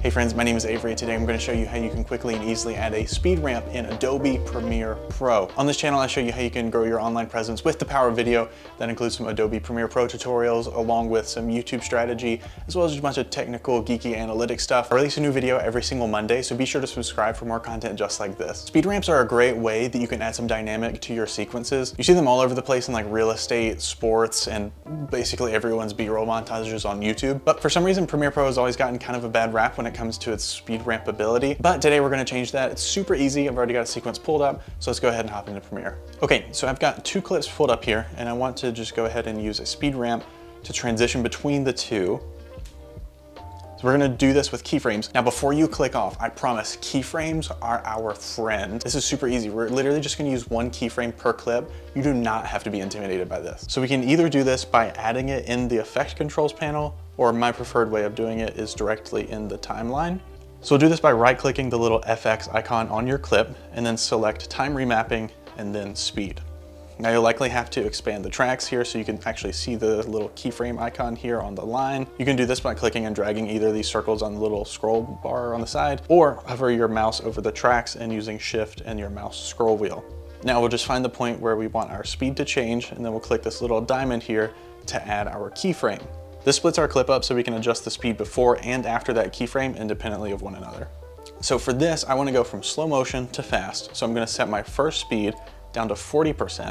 Hey friends, my name is Avery. Today I'm going to show you how you can quickly and easily add a speed ramp in Adobe Premiere Pro. On this channel I show you how you can grow your online presence with the power of video. That includes some Adobe Premiere Pro tutorials along with some YouTube strategy as well as just a bunch of technical geeky analytic stuff. I release a new video every single Monday, so be sure to subscribe for more content just like this. Speed ramps are a great way that you can add some dynamic to your sequences. You see them all over the place in like real estate, sports, and basically everyone's B-roll montages on YouTube. But for some reason Premiere Pro has always gotten kind of a bad rap when it comes to its speed ramp ability, but today we're going to change that. It's super easy. I've already got a sequence pulled up, so let's go ahead and hop into Premiere. Okay, so I've got two clips pulled up here, and I want to just go ahead and use a speed ramp to transition between the two. So we're gonna do this with keyframes. Now, before you click off, I promise keyframes are our friend. This is super easy. We're literally just gonna use one keyframe per clip. You do not have to be intimidated by this. So we can either do this by adding it in the effect controls panel, or my preferred way of doing it is directly in the timeline. So we'll do this by right-clicking the little FX icon on your clip and then select time remapping and then speed. Now you'll likely have to expand the tracks here so you can actually see the little keyframe icon here on the line. You can do this by clicking and dragging either of these circles on the little scroll bar on the side, or hover your mouse over the tracks and using shift and your mouse scroll wheel. Now we'll just find the point where we want our speed to change, and then we'll click this little diamond here to add our keyframe. This splits our clip up so we can adjust the speed before and after that keyframe independently of one another. So for this, I wanna go from slow motion to fast. So I'm gonna set my first speed down to 40%.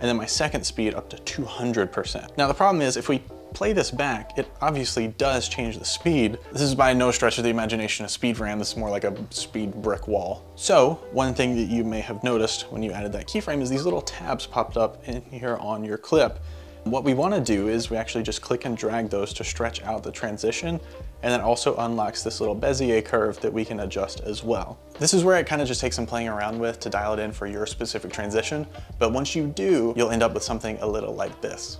And then my second speed up to 200%. Now the problem is if we play this back, it obviously does change the speed. This is by no stretch of the imagination a speed ramp. This is more like a speed brick wall. So one thing that you may have noticed when you added that keyframe is these little tabs popped up in here on your clip. What we wanna do is we actually just click and drag those to stretch out the transition, and that also unlocks this little Bezier curve that we can adjust as well. This is where it kind of just takes some playing around with to dial it in for your specific transition, but once you do, you'll end up with something a little like this.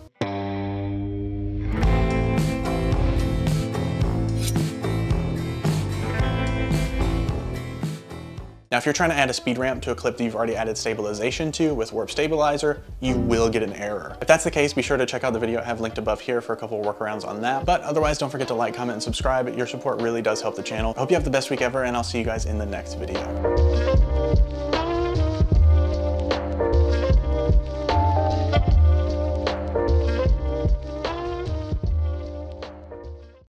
Now, if you're trying to add a speed ramp to a clip that you've already added stabilization to with Warp Stabilizer, you will get an error. If that's the case, be sure to check out the video I have linked above here for a couple of workarounds on that. But otherwise, don't forget to like, comment, and subscribe. Your support really does help the channel. I hope you have the best week ever, and I'll see you guys in the next video.